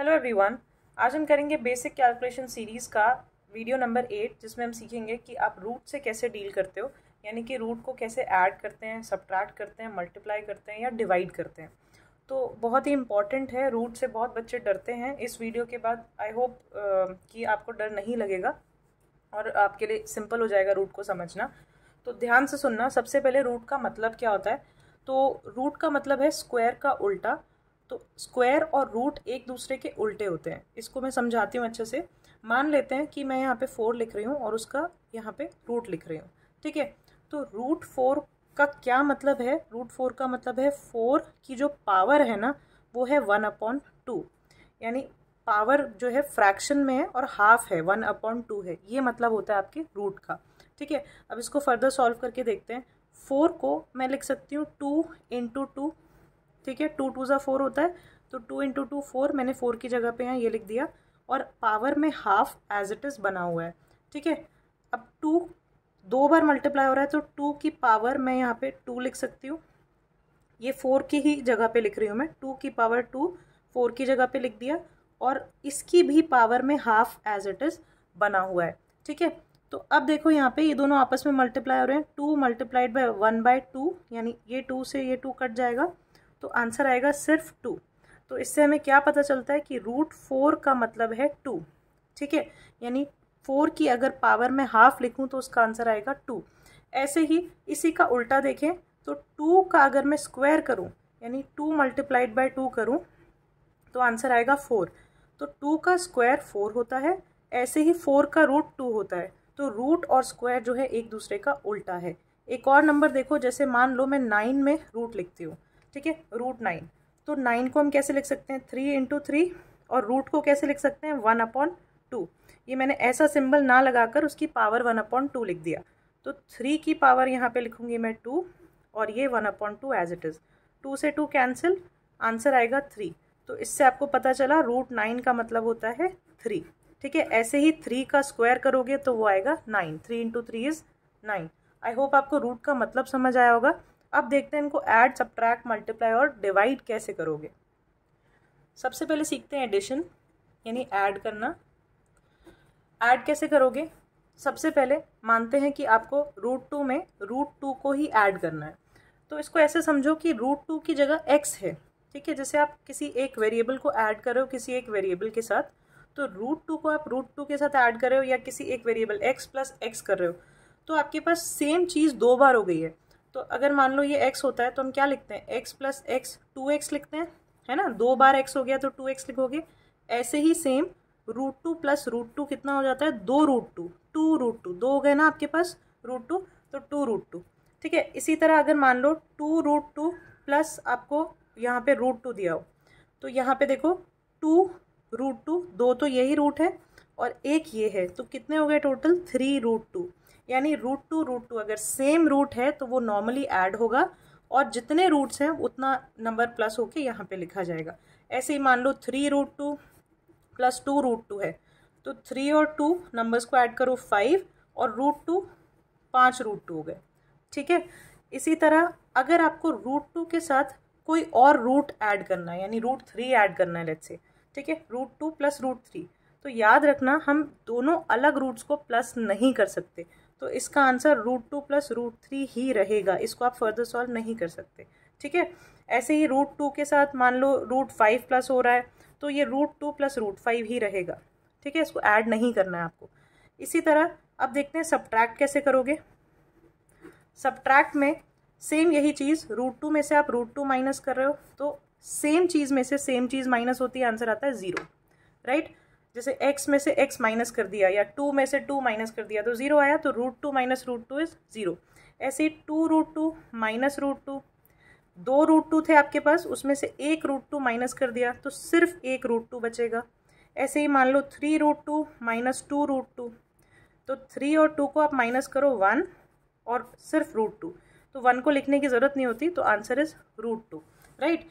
Hello everyone, आज हम करेंगे बेसिक कैलकुलेशन सीरीज़ का वीडियो नंबर 8, जिसमें हम सीखेंगे कि आप रूट से कैसे डील करते हो, यानी कि रूट को कैसे ऐड करते हैं, सब्ट्रैक्ट करते हैं, मल्टीप्लाई करते हैं या डिवाइड करते हैं। तो बहुत ही इंपॉर्टेंट है, रूट से बहुत बच्चे डरते हैं। इस वीडियो के बाद आई होप कि आपको डर नहीं लगेगा और आपके लिए सिंपल हो जाएगा रूट को समझना। तो ध्यान से सुनना। सबसे पहले रूट का मतलब क्या होता है? तो रूट का मतलब है स्क्वायर का उल्टा। तो स्क्वायर और रूट एक दूसरे के उल्टे होते हैं। इसको मैं समझाती हूँ अच्छे से। मान लेते हैं कि मैं यहाँ पे 4 लिख रही हूँ और उसका यहाँ पे रूट लिख रही हूँ, ठीक है। तो रूट 4 का क्या मतलब है? रूट 4 का मतलब है 4 की जो पावर है ना, वो है 1/2, यानी पावर जो है फ्रैक्शन में है और हाफ है, 1/2 है। ये मतलब होता है आपके रूट का, ठीक है। अब इसको फर्दर सॉल्व करके देखते हैं। 4 को मैं लिख सकती हूँ 2 × 2, ठीक है। 2 × 2 = 4 होता है, तो 2 × 2 = 4। मैंने 4 की जगह पे यहाँ ये लिख दिया और पावर में हाफ एज इट इज़ बना हुआ है, ठीक है। अब 2 दो बार मल्टीप्लाई हो रहा है, तो 2 की पावर मैं यहाँ पे 2 लिख सकती हूँ। ये 4 की ही जगह पे लिख रही हूँ मैं। 2 की पावर 2 4 की जगह पे लिख दिया और इसकी भी पावर में हाफ एज इट इज़ बना हुआ है, ठीक है। तो अब देखो यहाँ पे ये दोनों आपस में मल्टीप्लाई हो रहे हैं। 2 × 1/2, यानी ये 2 से ये 2 कट जाएगा, तो आंसर आएगा सिर्फ 2। तो इससे हमें क्या पता चलता है कि रूट 4 का मतलब है 2, ठीक है। यानी 4 की अगर पावर में हाफ लिखूं तो उसका आंसर आएगा 2। ऐसे ही इसी का उल्टा देखें तो 2 का अगर मैं स्क्वायर करूं, यानी 2 × 2 करूं, तो आंसर आएगा 4। तो 2 का स्क्वायर 4 होता है, ऐसे ही 4 का रूट 2 होता है। तो रूट और स्क्वायर जो है एक दूसरे का उल्टा है। एक और नंबर देखो, जैसे मान लो मैं 9 में रूट लिखती हूँ, ठीक है, रूट 9। तो 9 को हम कैसे लिख सकते हैं? 3 × 3। और रूट को कैसे लिख सकते हैं? 1/2। ये मैंने ऐसा सिंबल ना लगाकर उसकी पावर 1/2 लिख दिया। तो 3 की पावर यहाँ पे लिखूँगी मैं 2 और ये 1/2 एज इट इज़। 2 से 2 कैंसिल, आंसर आएगा 3। तो इससे आपको पता चला रूट 9 का मतलब होता है 3, ठीक है। ऐसे ही 3 का स्क्वायर करोगे तो वो आएगा 9। 3 × 3 = 9। आई होप आपको रूट का मतलब समझ आया होगा। अब देखते हैं इनको ऐड, सब्ट्रैक्ट, मल्टीप्लाई और डिवाइड कैसे करोगे। सबसे पहले सीखते हैं एडिशन, यानी ऐड करना। ऐड कैसे करोगे? सबसे पहले मानते हैं कि आपको रूट 2 में रूट 2 को ही ऐड करना है। तो इसको ऐसे समझो कि रूट 2 की जगह x है, ठीक है। जैसे आप किसी एक वेरिएबल को ऐड कर रहे हो किसी एक वेरिएबल के साथ, तो रूट 2 को आप रूट 2 के साथ ऐड कर रहे हो या किसी एक वेरिएबल x + x कर रहे हो, तो आपके पास सेम चीज़ 2 बार हो गई है। तो अगर मान लो ये x होता है तो हम क्या लिखते हैं? x + x 2x लिखते हैं, है ना। 2 बार x हो गया तो 2x लिखोगे। ऐसे ही सेम रूट 2 + रूट 2 कितना हो जाता है? 2 रूट 2 2 हो गए ना आपके पास रूट 2, तो 2 रूट 2, ठीक है। इसी तरह अगर मान लो 2 रूट 2 + आपको यहाँ पे रूट 2 दिया हो, तो यहाँ पे देखो 2 रूट 2, 2 तो यही रूट है और 1 ये है, तो कितने हो गए टोटल? 3 रूट 2। यानी रूट 2 अगर सेम रूट है तो वो नॉर्मली ऐड होगा और जितने रूट्स हैं उतना नंबर प्लस होके यहाँ पे लिखा जाएगा। ऐसे ही मान लो 3 रूट 2 + 2 रूट 2 है, तो 3 और 2 नंबर्स को ऐड करो 5 और रूट 2 5 रूट 2 हो गए, ठीक है। इसी तरह अगर आपको रूट 2 के साथ कोई और रूट ऐड करना है, यानी रूट 3 ऐड करना है लेट्स से, ठीक है, रूट 2 + रूट 3, तो याद रखना हम दोनों अलग रूट्स को प्लस नहीं कर सकते। तो इसका आंसर रूट 2 + रूट 3 ही रहेगा। इसको आप फर्दर सॉल्व नहीं कर सकते, ठीक है। ऐसे ही रूट 2 के साथ मान लो रूट 5 + हो रहा है, तो ये रूट 2 + रूट 5 ही रहेगा, ठीक है। इसको ऐड नहीं करना है आपको। इसी तरह अब देखते हैं सब्ट्रैक्ट कैसे करोगे। सब्ट्रैक्ट में सेम यही चीज़, रूट 2 में से आप रूट 2 माइनस कर रहे हो, तो सेम चीज़ में से सेम चीज़ माइनस होती है, आंसर आता है 0, राइट। जैसे x में से x माइनस कर दिया या 2 में से 2 माइनस कर दिया तो 0 आया, तो रूट 2 − रूट 2 = 0। ऐसे ही 2 रूट 2 − रूट 2, 2 रूट 2 थे आपके पास, उसमें से 1 रूट 2 माइनस कर दिया तो सिर्फ 1 रूट 2 बचेगा। ऐसे ही मान लो 3 रूट 2 − 2 रूट 2, तो 3 और 2 को आप माइनस करो 1 और सिर्फ रूट 2, तो 1 को लिखने की ज़रूरत नहीं होती, तो आंसर इज़ रूट 2, राइट।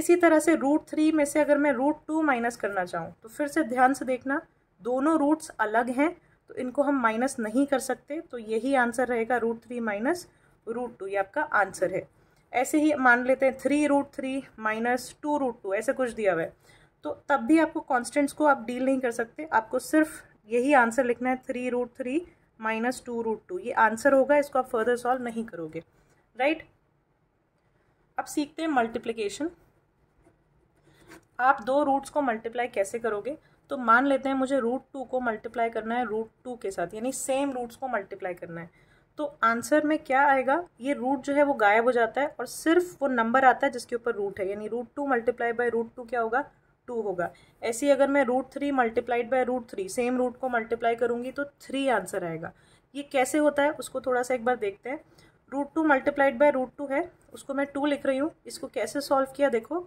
इसी तरह से रूट 3 में से अगर मैं रूट 2 माइनस करना चाहूँ, तो फिर से ध्यान से देखना, दोनों रूट्स अलग हैं तो इनको हम माइनस नहीं कर सकते, तो यही आंसर रहेगा रूट 3 − रूट 2, ये आपका आंसर है। ऐसे ही मान लेते हैं 3 रूट 3 − 2 रूट 2, ऐसे कुछ दिया हुआ है, तो तब भी आपको कॉन्स्टेंट्स को आप डील नहीं कर सकते, आपको सिर्फ यही आंसर लिखना है 3√3 - 2√2 ये आंसर होगा, इसको आप फर्दर सॉल्व नहीं करोगे, राइट। अब सीखते हैं मल्टीप्लिकेशन। आप दो रूट्स को मल्टीप्लाई कैसे करोगे, तो मान लेते हैं मुझे √2 को मल्टीप्लाई करना है √2 के साथ, यानी सेम रूट्स को मल्टीप्लाई करना है, तो आंसर में क्या आएगा, ये रूट जो है वो गायब हो जाता है और सिर्फ वो नंबर आता है जिसके ऊपर रूट है, यानी √2 × √2 क्या होगा, 2 होगा। ऐसे ही अगर मैं √3 × √3 सेम रूट को मल्टीप्लाई करूँगी तो 3 आंसर आएगा। ये कैसे होता है उसको थोड़ा सा एक बार देखते हैं। √2 × √2 है, उसको मैं 2 लिख रही हूँ, इसको कैसे सॉल्व किया देखो,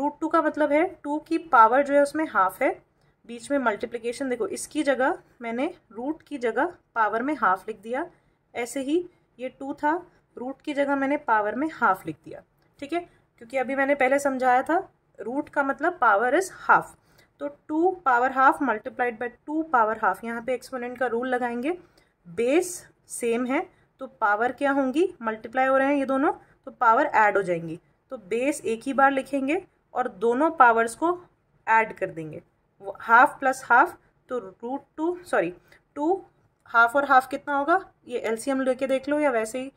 √2 का मतलब है 2 की पावर जो है उसमें हाफ है, बीच में मल्टीप्लिकेशन देखो, इसकी जगह मैंने रूट की जगह पावर में हाफ लिख दिया, ऐसे ही ये 2 था, रूट की जगह मैंने पावर में हाफ लिख दिया, ठीक है, क्योंकि अभी मैंने पहले समझाया था रूट का मतलब पावर इज हाफ, तो 2 power half multiplied by 2 power half, यहाँ पे एक्सपोनेंट का रूल लगाएंगे, बेस सेम है तो पावर क्या होंगी, मल्टीप्लाई हो रहे हैं ये दोनों तो पावर ऐड हो जाएंगी, तो बेस एक ही बार लिखेंगे और दोनों पावर्स को ऐड कर देंगे, हाफ प्लस हाफ, तो हाफ और हाफ कितना होगा, ये एलसीएम लेके देख लो या वैसे ही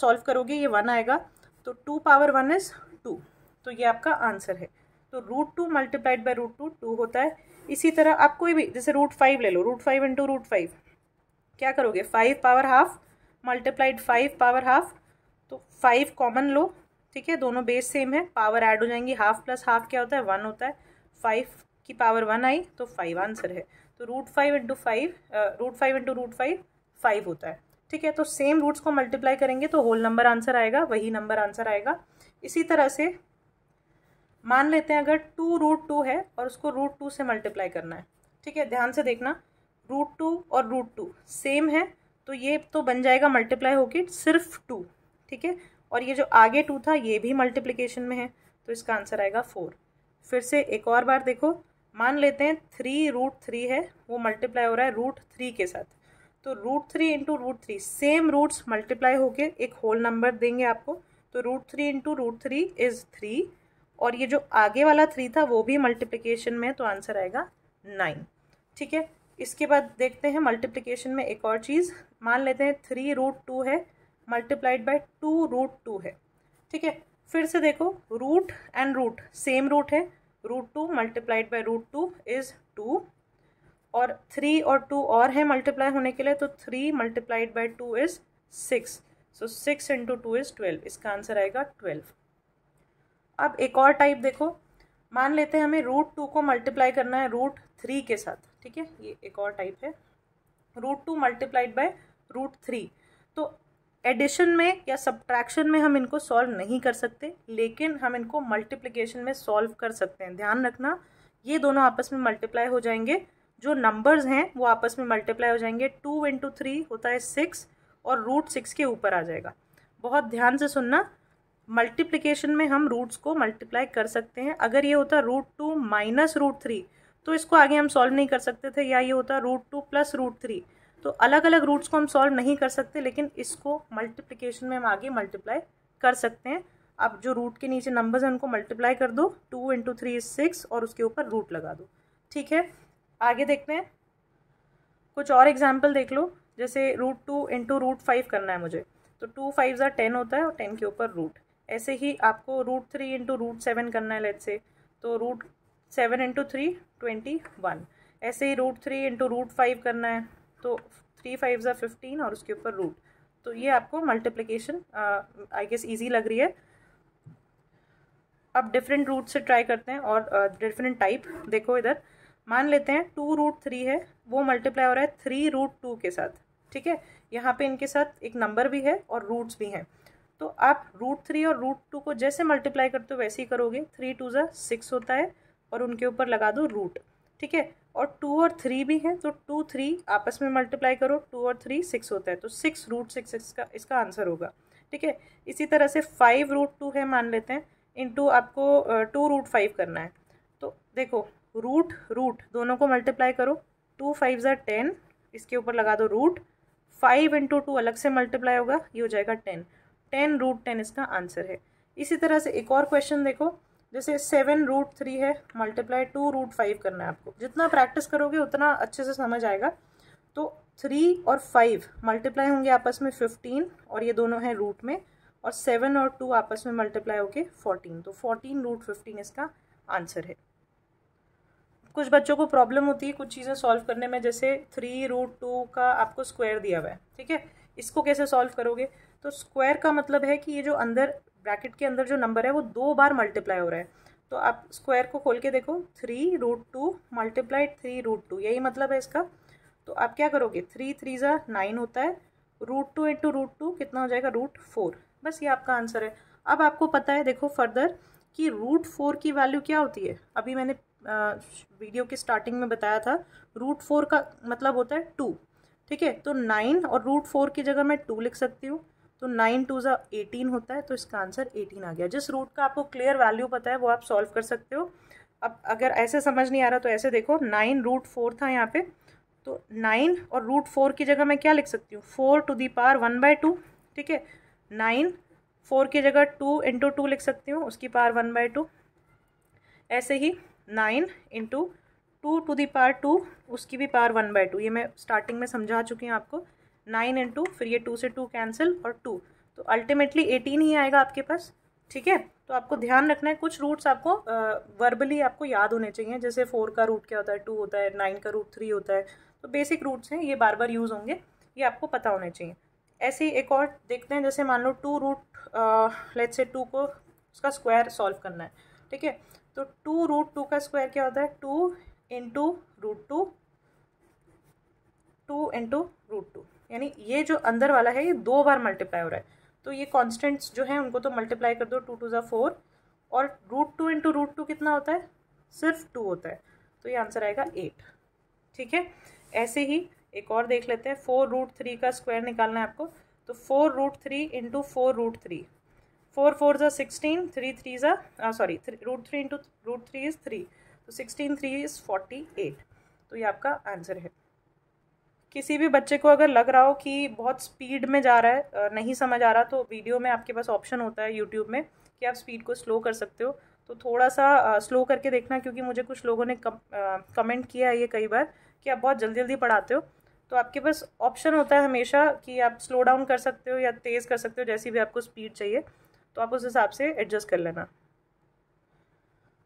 सॉल्व करोगे, ये 1 आएगा, तो 2 पावर 1 इज 2, तो ये आपका आंसर है। तो √2 × √2 2 होता है। इसी तरह आप कोई भी, जैसे √5 ले लो, √5 × √5 क्या करोगे, 5 power half multiplied 5 power half, तो 5 कॉमन लो, ठीक है, दोनों बेस सेम है, पावर ऐड हो जाएंगी, हाफ प्लस हाफ क्या होता है 1 होता है, 5 की पावर 1 आई तो 5 आंसर है। तो √5 × √5 5 होता है, ठीक है, तो सेम रूट्स को मल्टीप्लाई करेंगे तो होल नंबर आंसर आएगा, वही नंबर आंसर आएगा। इसी तरह से मान लेते हैं अगर 2√2 है और उसको √2 से मल्टीप्लाई करना है, ठीक है, ध्यान से देखना, √2 और √2 सेम है तो ये तो बन जाएगा मल्टीप्लाई होकर सिर्फ 2, ठीक है, और ये जो आगे 2 था ये भी मल्टीप्लिकेशन में है, तो इसका आंसर आएगा 4। फिर से एक और बार देखो, मान लेते हैं 3√3 है, वो मल्टीप्लाई हो रहा है √3 के साथ, तो √3 × √3 सेम रूट्स मल्टीप्लाई होके एक होल नंबर देंगे आपको, तो √3 × √3 इज 3 और ये जो आगे वाला 3 था वो भी मल्टीप्लिकेशन में है, तो आंसर आएगा 9, ठीक है। इसके बाद देखते हैं मल्टीप्लिकेशन में एक और चीज़, मान लेते हैं 3√2 है मल्टीप्लाइड बाई 2√2 है, ठीक है, फिर से देखो root and root same root है, √2 × √2 इज 2 और 3 और 2 और है मल्टीप्लाई होने के लिए, तो 3 × 2 इज 6, सो 6 × 2 इज 12, इसका आंसर आएगा 12। अब एक और टाइप देखो, मान लेते हैं हमें √2 को मल्टीप्लाई करना है √3 के साथ, ठीक है, ये एक और टाइप है, √2 मल्टीप्लाइड बाय √3, तो एडिशन में या सब्ट्रैक्शन में हम इनको सॉल्व नहीं कर सकते, लेकिन हम इनको मल्टीप्लिकेशन में सॉल्व कर सकते हैं। ध्यान रखना, ये दोनों आपस में मल्टीप्लाई हो जाएंगे, जो नंबर्स हैं वो आपस में मल्टीप्लाई हो जाएंगे, 2 × 3 होता है 6 और √6 के ऊपर आ जाएगा। बहुत ध्यान से सुनना, मल्टीप्लिकेशन में हम रूट्स को मल्टीप्लाई कर सकते हैं, अगर ये होता √2 - √3 तो इसको आगे हम सॉल्व नहीं कर सकते थे, या ये होता √2 + √3 तो अलग अलग रूट्स को हम सॉल्व नहीं कर सकते, लेकिन इसको मल्टीप्लिकेशन में हम आगे मल्टीप्लाई कर सकते हैं। अब जो रूट के नीचे नंबर्स हैं उनको मल्टीप्लाई कर दो, 2 × 3 इज 6 और उसके ऊपर रूट लगा दो, ठीक है। आगे देखते हैं कुछ और एग्जाम्पल देख लो, जैसे √2 × √5 करना है मुझे, तो 2 × 5 = 10 होता है और 10 के ऊपर रूट, ऐसे ही आपको √3 × √7 करना है लेट से, तो √7 × 3 = 21, ऐसे ही √3 × √5 करना है, तो 3 × 5 = 15 और उसके ऊपर रूट, तो ये आपको मल्टीप्लिकेशन आई गेस ईजी लग रही है। अब डिफरेंट रूट से ट्राई करते हैं और डिफरेंट टाइप देखो, इधर मान लेते हैं 2√3 है, वो मल्टीप्लाई हो रहा है 3√2 के साथ, ठीक है, यहाँ पे इनके साथ एक नंबर भी है और रूट्स भी हैं, तो आप √3 और √2 को जैसे मल्टीप्लाई करते हो वैसे ही करोगे, 3 × 2 = 6 होता है और उनके ऊपर लगा दो रूट, ठीक है, और 2 और 3 भी हैं, तो 2 3 आपस में मल्टीप्लाई करो, 2 और 3 6 होता है, तो 6 √6 इसका आंसर होगा, ठीक है। इसी तरह से 5√2 है मान लेते हैं, इनटू आपको 2√5 करना है, तो देखो रूट दोनों को मल्टीप्लाई करो, 2 × 5 = 10 इसके ऊपर लगा दो रूट, 5 × 2 अलग से मल्टीप्लाई होगा, ये हो जाएगा 10, 10√10 इसका आंसर है। इसी तरह से एक और क्वेश्चन देखो, जैसे 7√3 है, मल्टीप्लाई 2√5 करना है आपको। जितना प्रैक्टिस करोगे उतना अच्छे से समझ आएगा। तो 3 और 5 मल्टीप्लाई होंगे आपस में 15 और ये दोनों हैं रूट में, और 7 और 2 आपस में मल्टीप्लाई होके 14। तो 14√15 इसका आंसर है। कुछ बच्चों को प्रॉब्लम होती है कुछ चीज़ें सॉल्व करने में, जैसे 3√2 का आपको स्क्वायर दिया हुआ है, ठीक है, इसको कैसे सॉल्व करोगे? तो स्क्वायर का मतलब है कि ये जो अंदर ब्रैकेट के अंदर जो नंबर है वो 2 बार मल्टीप्लाई हो रहा है। तो आप स्क्वायर को खोल के देखो, 3√2 मल्टीप्लाई 3√2, यही मतलब है इसका। तो आप क्या करोगे, 3 3 = 9 होता है, √2 × √2 कितना हो जाएगा, √4। बस ये आपका आंसर है। अब आपको पता है, देखो फर्दर कि √4 की वैल्यू क्या होती है। अभी मैंने वीडियो के स्टार्टिंग में बताया था √4 का मतलब होता है 2, ठीक है। तो 9 और √4 की जगह मैं 2 लिख सकती हूँ, तो 9×2 = 18 होता है। तो इसका आंसर 18 आ गया। जिस रूट का आपको क्लियर वैल्यू पता है वो आप सॉल्व कर सकते हो। अब अगर ऐसे समझ नहीं आ रहा तो ऐसे देखो, 9√4 था यहाँ पे, तो 9 और √4 की जगह मैं क्या लिख सकती हूँ, 4 ⁴ ठीक है। 9 4 की जगह 2 × 2 लिख सकती हूँ, उसकी पावर 1/2। ऐसे ही 9 × 2 उसकी भी पावर 1/2, ये मैं स्टार्टिंग में समझा चुकी हूँ आपको। 9 × फिर ये 2 से 2 कैंसिल और 2, तो अल्टीमेटली 18 ही आएगा आपके पास, ठीक है। तो आपको ध्यान रखना है, कुछ रूट्स आपको वर्बली आपको याद होने चाहिए, जैसे 4 का रूट क्या होता है, 2 होता है, 9 का रूट 3 होता है। तो बेसिक रूट्स हैं, ये बार बार यूज़ होंगे, ये आपको पता होने चाहिए। ऐसे ही एक और देखते हैं, जैसे मान लो 2√2 को उसका स्क्वायर सॉल्व करना है, ठीक है। तो 2√2 का स्क्वायर क्या होता है, 2 × √2 2 × √2, यानी ये जो अंदर वाला है ये 2 बार मल्टीप्लाई हो रहा है। तो ये कॉन्स्टेंट्स जो हैं उनको तो मल्टीप्लाई कर दो, 2 × 4 और √2 × √2 कितना होता है, सिर्फ 2 होता है। तो ये आंसर आएगा 8, ठीक है। ऐसे ही एक और देख लेते हैं, 4√3 का स्क्वायर निकालना है आपको। तो 4√3 × 4√3, 4 × 4 = 16, 3 × 3 = 3, तो 16 × 3 = 48। तो ये आपका आंसर है। किसी भी बच्चे को अगर लग रहा हो कि बहुत स्पीड में जा रहा है, नहीं समझ आ रहा, तो वीडियो में आपके पास ऑप्शन होता है यूट्यूब में कि आप स्पीड को स्लो कर सकते हो। तो थोड़ा सा स्लो करके देखना, क्योंकि मुझे कुछ लोगों ने कमेंट किया है ये कई बार कि आप बहुत जल्दी जल्दी पढ़ाते हो। तो आपके पास ऑप्शन होता है हमेशा कि आप स्लो डाउन कर सकते हो या तेज़ कर सकते हो, जैसी भी आपको स्पीड चाहिए, तो आप उस हिसाब से एडजस्ट कर लेना।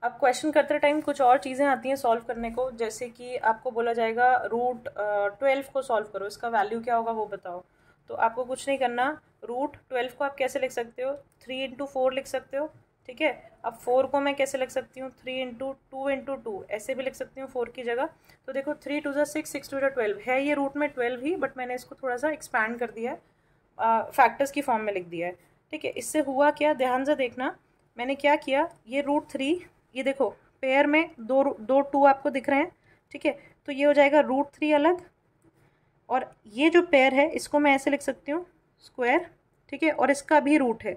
अब क्वेश्चन करते टाइम कुछ और चीज़ें आती हैं सॉल्व करने को, जैसे कि आपको बोला जाएगा √12 को सॉल्व करो, इसका वैल्यू क्या होगा वो बताओ। तो आपको कुछ नहीं करना, √12 को आप कैसे लिख सकते हो, 3 × 4 लिख सकते हो, ठीक है। अब 4 को मैं कैसे लिख सकती हूँ, 3 × 2 × 2, ऐसे भी लिख सकती हूँ 4 की जगह। तो देखो 3 × 6, 6 × 12 है, ये रूट में 12 ही, बट मैंने इसको थोड़ा सा एक्सपैंड कर दिया है, फैक्टर्स की फॉर्म में लिख दिया है, ठीक है। इससे हुआ क्या, ध्यान से देखना मैंने क्या किया, ये √3, ये देखो पेयर में दो 2 आपको दिख रहे हैं, ठीक है। तो ये हो जाएगा √3 अलग, और ये जो पेयर है इसको मैं ऐसे लिख सकती हूँ स्क्वायर, ठीक है, और इसका भी रूट है,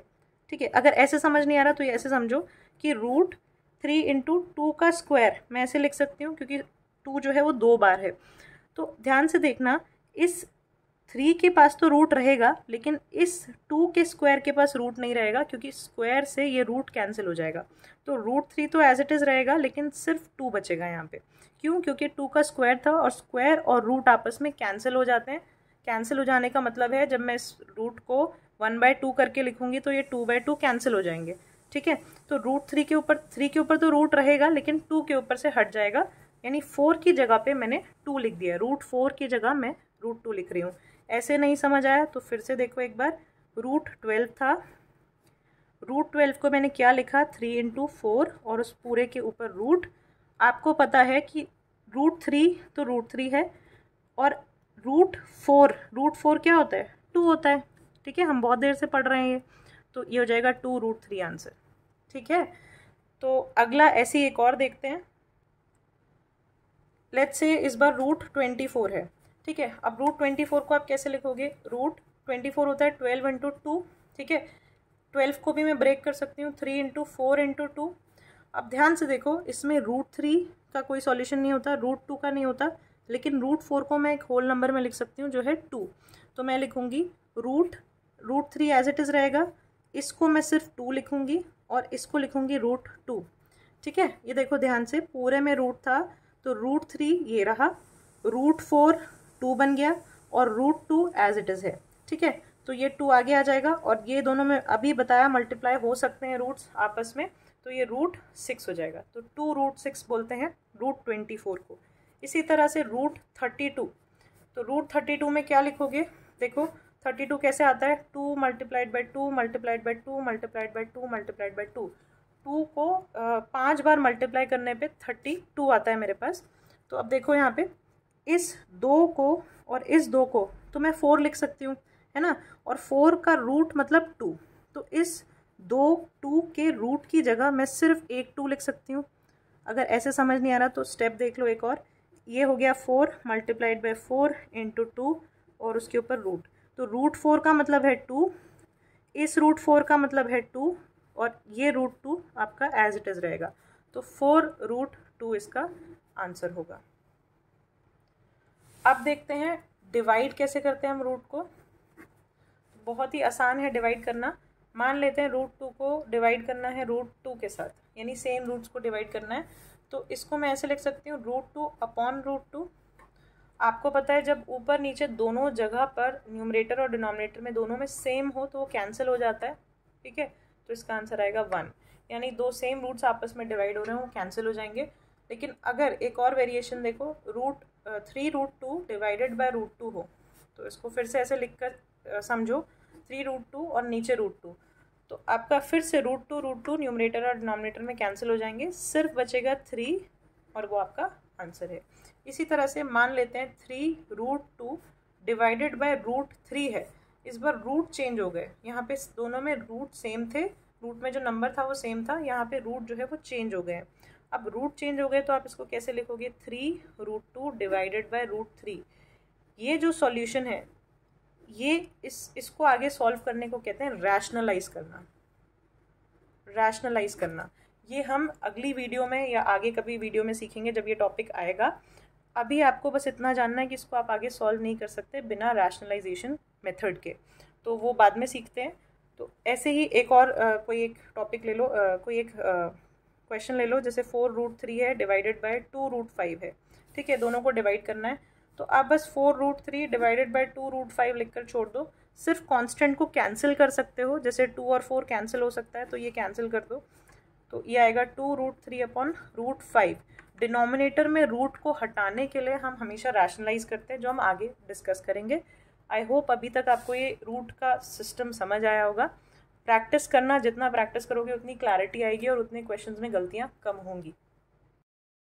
ठीक है। अगर ऐसे समझ नहीं आ रहा तो ये ऐसे समझो कि √3 × 2 का स्क्वायर मैं ऐसे लिख सकती हूँ, क्योंकि 2 जो है वो 2 बार है। तो ध्यान से देखना, इस 3 के पास तो रूट रहेगा, लेकिन इस 2 के स्क्वायर के पास रूट नहीं रहेगा, क्योंकि स्क्वायर से ये रूट कैंसिल हो जाएगा। तो √3 तो एज इट इज़ रहेगा, लेकिन सिर्फ 2 बचेगा यहाँ पे। क्यों? क्योंकि 2 का स्क्वायर था, और स्क्वायर और रूट आपस में कैंसिल हो जाते हैं। कैंसिल हो जाने का मतलब है, जब मैं इस रूट को 1/2 करके लिखूँगी तो ये 2/2 कैंसिल हो जाएंगे, ठीक है। तो √3 के ऊपर तो रूट रहेगा, लेकिन 2 के ऊपर से हट जाएगा, यानी 4 की जगह पर मैंने 2 लिख दिया, √4 की जगह मैं √2 लिख रही हूँ। ऐसे नहीं समझ आया तो फिर से देखो एक बार, √12 था, √12 को मैंने क्या लिखा, 3 × 4 और उस पूरे के ऊपर रूट। आपको पता है कि √3 तो √3 है, और √4 क्या होता है, 2 होता है, ठीक है। हम बहुत देर से पढ़ रहे हैं ये, तो ये हो जाएगा 2√3 आंसर, ठीक है। तो अगला ऐसे ही एक और देखते हैं, लेट्स से इस बार √24 है, ठीक है। अब √24 को आप कैसे लिखोगे, √24 होता है 12 × 2, ठीक है। 12 को भी मैं ब्रेक कर सकती हूँ, 3 × 4 × 2। अब ध्यान से देखो, इसमें √3 का कोई सॉल्यूशन नहीं होता, √2 का नहीं होता, लेकिन √4 को मैं एक होल नंबर में लिख सकती हूँ जो है 2। तो मैं लिखूँगी √3 एज इट इज़ रहेगा, इसको मैं सिर्फ 2 लिखूँगी, और इसको लिखूँगी √2। ठीक है, ये देखो ध्यान से, पूरे में रूट था तो √3 ये रहा, √4 2 बन गया और √2 एज इट इज़ है। ठीक है, तो ये 2 आगे आ जाएगा और ये दोनों में अभी बताया मल्टीप्लाई हो सकते हैं रूट्स आपस में, तो ये √6 हो जाएगा। तो 2√6 बोलते हैं √24 को। इसी तरह से √32, तो √32 में क्या लिखोगे, देखो 32 कैसे आता है, 2 multiplied by 2 multiplied by 2 multiplied by 2 multiplied by 2 को 5 बार मल्टीप्लाई करने पे 32 आता है मेरे पास। तो अब देखो यहाँ पे इस 2 को और इस 2 को तो मैं 4 लिख सकती हूँ, है ना, और 4 का रूट मतलब 2, तो इस 2 के रूट की जगह मैं सिर्फ एक 2 लिख सकती हूँ। अगर ऐसे समझ नहीं आ रहा तो स्टेप देख लो एक और, ये हो गया 4 मल्टीप्लाइड बाई 4 इंटू 2 और उसके ऊपर रूट, तो √4 का मतलब है 2, इस √4 का मतलब है 2 और ये √2 आपका एज इट इज़ रहेगा। तो 4√2 इसका आंसर होगा। अब देखते हैं डिवाइड कैसे करते हैं हम रूट को। बहुत ही आसान है डिवाइड करना। मान लेते हैं √2 को डिवाइड करना है √2 के साथ, यानी सेम रूट्स को डिवाइड करना है, तो इसको मैं ऐसे लिख सकती हूँ √2/√2। आपको पता है जब ऊपर नीचे दोनों जगह पर न्यूमरेटर और डिनोमिनेटर में दोनों में सेम हो तो वो कैंसिल हो जाता है। ठीक है, तो इसका आंसर आएगा 1, यानी 2 सेम रूट्स आपस में डिवाइड हो रहे हैं वो कैंसिल हो जाएंगे। लेकिन अगर एक और वेरिएशन देखो, √3/√2 डिवाइडेड बाय √2 हो, तो इसको फिर से ऐसे लिख कर समझो 3√2 और नीचे √2, तो आपका फिर से √2/√2 न्यूमरेटर और डिनोमिनेटर में कैंसिल हो जाएंगे, सिर्फ बचेगा 3 और वो आपका आंसर है। इसी तरह से मान लेते हैं 3√2 डिवाइडेड बाय √3 है। इस बार रूट चेंज हो गए, यहाँ पे दोनों में रूट सेम थे, रूट में जो नंबर था वो सेम था, यहाँ पे रूट जो है वो चेंज हो गए। अब रूट चेंज हो गए तो आप इसको कैसे लिखोगे, 3√2 डिवाइडेड बाय √3। ये जो सॉल्यूशन है ये इसको आगे सॉल्व करने को कहते हैं रैशनलाइज करना। रैशनलाइज करना ये हम अगली वीडियो में या आगे कभी वीडियो में सीखेंगे जब ये टॉपिक आएगा। अभी आपको बस इतना जानना है कि इसको आप आगे सॉल्व नहीं कर सकते बिना रैशनलाइजेशन मेथड के, तो वो बाद में सीखते हैं। तो ऐसे ही एक और कोई एक टॉपिक ले लो, कोई एक क्वेश्चन ले लो, जैसे 4√3 है डिवाइडेड बाय 2√5 है। ठीक है, दोनों को डिवाइड करना है, तो आप बस 4√3 डिवाइडेड बाय 2√5 लिख कर छोड़ दो। सिर्फ कॉन्स्टेंट को कैंसिल कर सकते हो, जैसे 2 और 4 कैंसिल हो सकता है तो ये कैंसिल कर दो, तो ये आएगा 2√3/√5। डिनोमिनेटर में रूट को हटाने के लिए हम हमेशा रैशनलाइज करते हैं, जो हम आगे डिस्कस करेंगे। आई होप अभी तक आपको ये रूट का सिस्टम समझ आया होगा। प्रैक्टिस करना, जितना प्रैक्टिस करोगे उतनी क्लैरिटी आएगी और उतने क्वेश्चंस में गलतियाँ कम होंगी।